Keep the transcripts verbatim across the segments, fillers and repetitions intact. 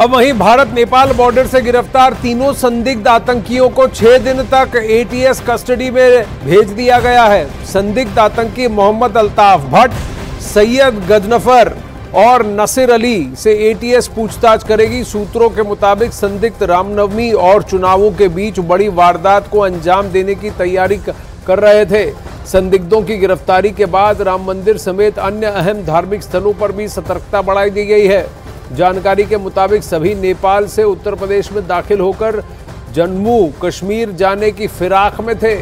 अब वहीं भारत नेपाल बॉर्डर से गिरफ्तार तीनों संदिग्ध आतंकियों को छह दिन तक एटीएस कस्टडी में भेज दिया गया है। संदिग्ध आतंकी मोहम्मद अल्ताफ भट्ट, सैयद गजनफर और नसीर अली से एटीएस पूछताछ करेगी। सूत्रों के मुताबिक संदिग्ध रामनवमी और चुनावों के बीच बड़ी वारदात को अंजाम देने की तैयारी कर रहे थे। संदिग्धों की गिरफ्तारी के बाद राम मंदिर समेत अन्य अहम धार्मिक स्थलों पर भी सतर्कता बढ़ाई दी गई है। जानकारी के मुताबिक सभी नेपाल से उत्तर प्रदेश में दाखिल होकर जम्मू कश्मीर जाने की फिराक में थे।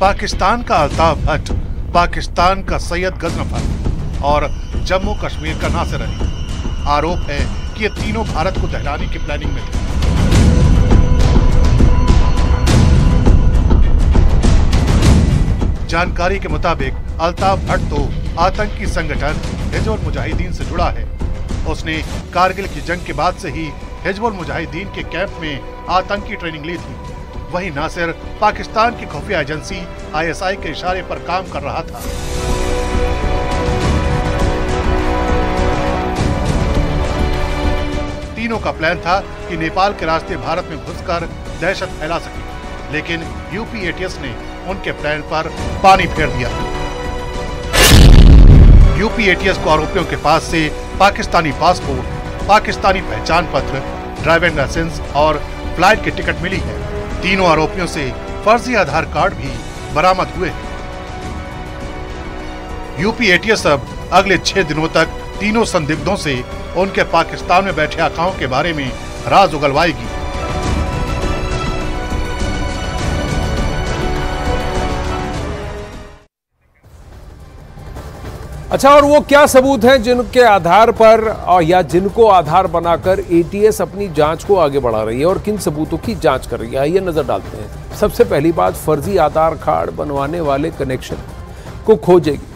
पाकिस्तान का अल्ताफ भट्ट, पाकिस्तान का सैयद गजनफर और जम्मू कश्मीर का नासिर अली। आरोप है कि ये तीनों भारत को दहलाने की प्लानिंग में थे। जानकारी के मुताबिक अल्ताफ भट्ट तो आतंकी संगठन हिजबुल मुजाहिदीन से जुड़ा है। उसने कारगिल की जंग के बाद से ही हिजबुल मुजाहिदीन के कैंप में आतंकी ट्रेनिंग ली थी। वहीं नासिर पाकिस्तान की खुफिया एजेंसी आईएसआई के इशारे पर काम कर रहा था। तीनों का प्लान था कि नेपाल के रास्ते भारत में घुसकर दहशत फैला सके, लेकिन यूपी एटीएस ने उनके प्लान पर पानी फेर दिया। यूपी एटीएस को आरोपियों के पास से पाकिस्तानी पासपोर्ट, पाकिस्तानी पहचान पत्र, ड्राइविंग लाइसेंस और फ्लाइट की टिकट मिली है। तीनों आरोपियों से फर्जी आधार कार्ड भी बरामद हुए हैं। यूपी एटीएस अब अगले छह दिनों तक तीनों संदिग्धों से उनके पाकिस्तान में बैठे आकाओं के बारे में राज उगलवाएगी। अच्छा, और वो क्या सबूत हैं जिनके आधार पर और या जिनको आधार बनाकर एटीएस अपनी जांच को आगे बढ़ा रही है और किन सबूतों की जांच कर रही है, ये नजर डालते हैं। सबसे पहली बात, फर्जी आधार कार्ड बनवाने वाले कनेक्शन को खोजेगी।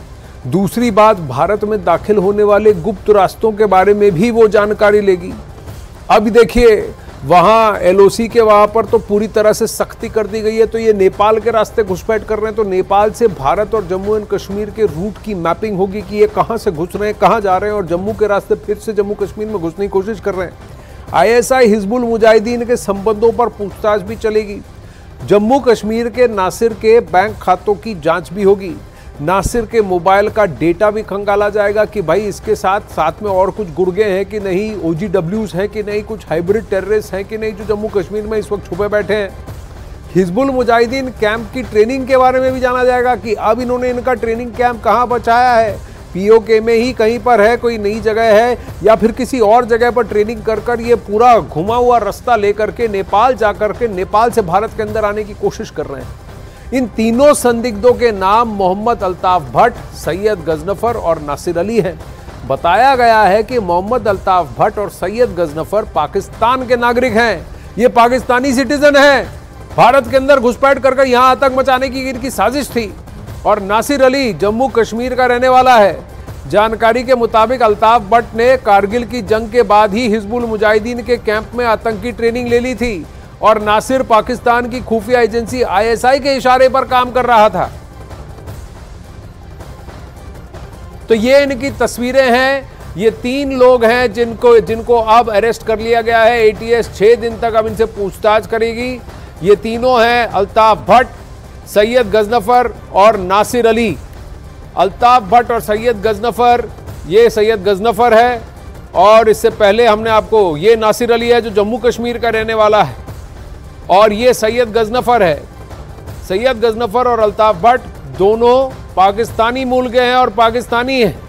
दूसरी बात, भारत में दाखिल होने वाले गुप्त रास्तों के बारे में भी वो जानकारी लेगी। अब देखिए, वहाँ एलओसी के वहाँ पर तो पूरी तरह से सख्ती कर दी गई है, तो ये नेपाल के रास्ते घुसपैठ कर रहे हैं, तो नेपाल से भारत और जम्मू एंड कश्मीर के रूट की मैपिंग होगी कि ये कहाँ से घुस रहे हैं, कहाँ जा रहे हैं और जम्मू के रास्ते फिर से जम्मू कश्मीर में घुसने की कोशिश कर रहे हैं। आईएसआई हिजबुल मुजाहिदीन के संबंधों पर पूछताछ भी चलेगी। जम्मू कश्मीर के नासिर के बैंक खातों की जाँच भी होगी। नासिर के मोबाइल का डेटा भी खंगाला जाएगा कि भाई इसके साथ साथ में और कुछ गुर्गे हैं कि नहीं, ओजीडब्ल्यूज हैं कि नहीं, कुछ हाइब्रिड टेररिस्ट हैं कि नहीं जो जम्मू कश्मीर में इस वक्त छुपे बैठे हैं। हिजबुल मुजाहिदीन कैंप की ट्रेनिंग के बारे में भी जाना जाएगा कि अब इन्होंने इनका ट्रेनिंग कैंप कहाँ बचाया है, पीओके में ही कहीं पर है, कोई नई जगह है या फिर किसी और जगह पर ट्रेनिंग कर कर ये पूरा घुमा हुआ रास्ता लेकर के नेपाल जा कर के नेपाल से भारत के अंदर आने की कोशिश कर रहे हैं। इन तीनों संदिग्धों के नाम मोहम्मद अल्ताफ भट्ट, सैयद गजनफर और नासिर अली हैं। बताया गया है कि मोहम्मद अल्ताफ भट्ट और सैयद गजनफर पाकिस्तान के नागरिक हैं, ये पाकिस्तानी सिटीजन हैं, भारत के अंदर घुसपैठ करके यहाँ आतंक मचाने की इनकी साजिश थी। और नासिर अली जम्मू कश्मीर का रहने वाला है। जानकारी के मुताबिक अल्ताफ भट्ट ने कारगिल की जंग के बाद ही हिजबुल मुजाहिदीन के कैंप में आतंकी ट्रेनिंग ले ली थी और नासिर पाकिस्तान की खुफिया एजेंसी आईएसआई के इशारे पर काम कर रहा था। तो ये इनकी तस्वीरें हैं। ये तीन लोग हैं जिनको जिनको अब अरेस्ट कर लिया गया है। एटीएस छह दिन तक अब इनसे पूछताछ करेगी। ये तीनों हैं अल्ताफ भट्ट, सैयद गजनफर और नासिर अली। अल्ताफ भट्ट और सैयद गजनफर, ये सैयद गजनफर है और इससे पहले हमने आपको, ये नासिर अली है जो जम्मू कश्मीर का रहने वाला है और ये सैयद गजनफर है। सैयद गजनफर और अल्ताफ भट्ट दोनों पाकिस्तानी मूल के हैं और पाकिस्तानी हैं।